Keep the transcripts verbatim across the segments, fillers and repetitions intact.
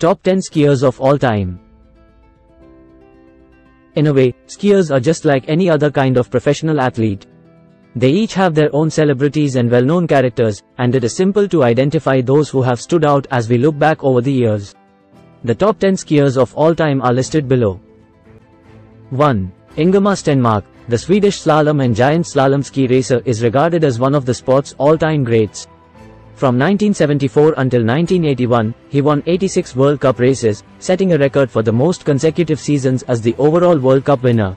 Top ten skiers of all time. In a way, skiers are just like any other kind of professional athlete. They each have their own celebrities and well-known characters, and it is simple to identify those who have stood out as we look back over the years. The top ten skiers of all time are listed below. one. Ingemar Stenmark, the Swedish slalom and giant slalom ski racer, is regarded as one of the sport's all-time greats. From nineteen seventy-four until nineteen eighty-one, he won eighty-six World Cup races, setting a record for the most consecutive seasons as the overall World Cup winner.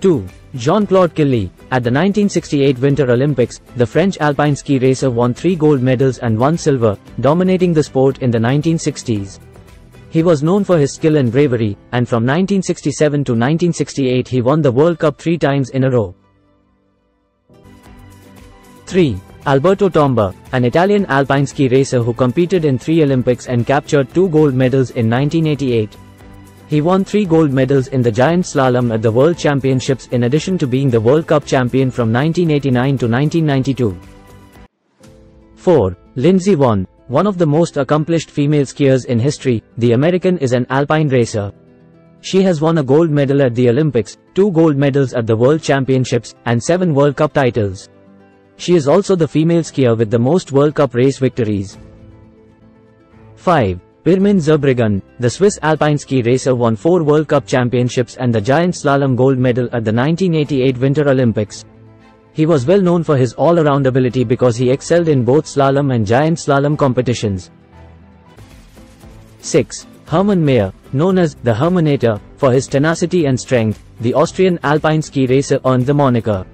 two. Jean-Claude Killy, at the nineteen sixty-eight Winter Olympics, the French alpine ski racer won three gold medals and one silver, dominating the sport in the nineteen sixties. He was known for his skill and bravery, and from nineteen sixty-seven to nineteen sixty-eight he won the World Cup three times in a row. three. Alberto Tomba, an Italian alpine ski racer who competed in three Olympics and captured two gold medals in nineteen eighty-eight. He won three gold medals in the giant slalom at the World Championships in addition to being the World Cup champion from nineteen eighty-nine to nineteen ninety-two. four. Lindsey Vonn, one of the most accomplished female skiers in history, the American is an alpine racer. She has won a gold medal at the Olympics, two gold medals at the World Championships, and seven World Cup titles. She is also the female skier with the most World Cup race victories. five. Pirmin Zurbriggen, the Swiss alpine ski racer, won four World Cup championships and the giant slalom gold medal at the nineteen eighty-eight Winter Olympics. He was well known for his all-around ability because he excelled in both slalom and giant slalom competitions. six. Hermann Mayer, known as the Hermanator for his tenacity and strength, the Austrian alpine ski racer earned the moniker.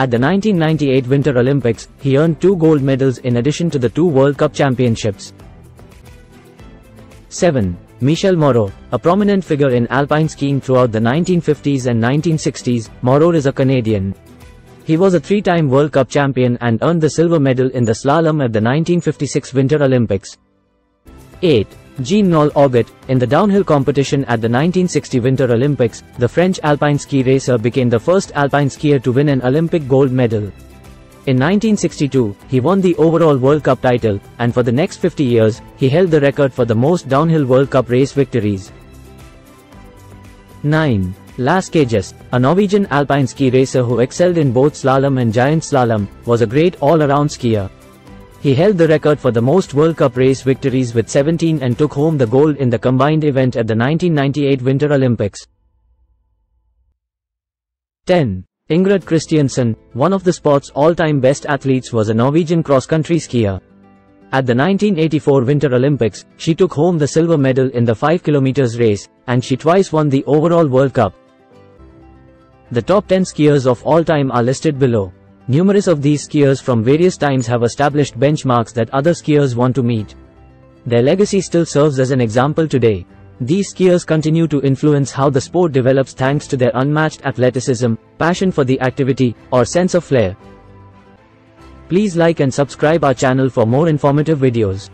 At the nineteen ninety-eight Winter Olympics, he earned two gold medals in addition to the two World Cup championships. seven. Michel Moreau, a prominent figure in alpine skiing throughout the nineteen fifties and nineteen sixties, Moreau is a Canadian. He was a three-time World Cup champion and earned the silver medal in the slalom at the nineteen fifty-six Winter Olympics. eight. Jean-Noël Augert, in the downhill competition at the nineteen sixty Winter Olympics, the French alpine ski racer became the first alpine skier to win an Olympic gold medal. In nineteen sixty-two, he won the overall World Cup title, and for the next fifty years, he held the record for the most downhill World Cup race victories. nine. Lasse Kjus, a Norwegian alpine ski racer who excelled in both slalom and giant slalom, was a great all-around skier. He held the record for the most World Cup race victories with seventeen and took home the gold in the combined event at the nineteen ninety-eight Winter Olympics. ten. Ingrid Kristiansen, one of the sport's all-time best athletes, was a Norwegian cross-country skier. At the nineteen eighty-four Winter Olympics, she took home the silver medal in the five kilometer race, and she twice won the overall World Cup. The top ten skiers of all time are listed below. Numerous of these skiers from various times have established benchmarks that other skiers want to meet. Their legacy still serves as an example today. These skiers continue to influence how the sport develops thanks to their unmatched athleticism, passion for the activity, or sense of flair. Please like and subscribe our channel for more informative videos.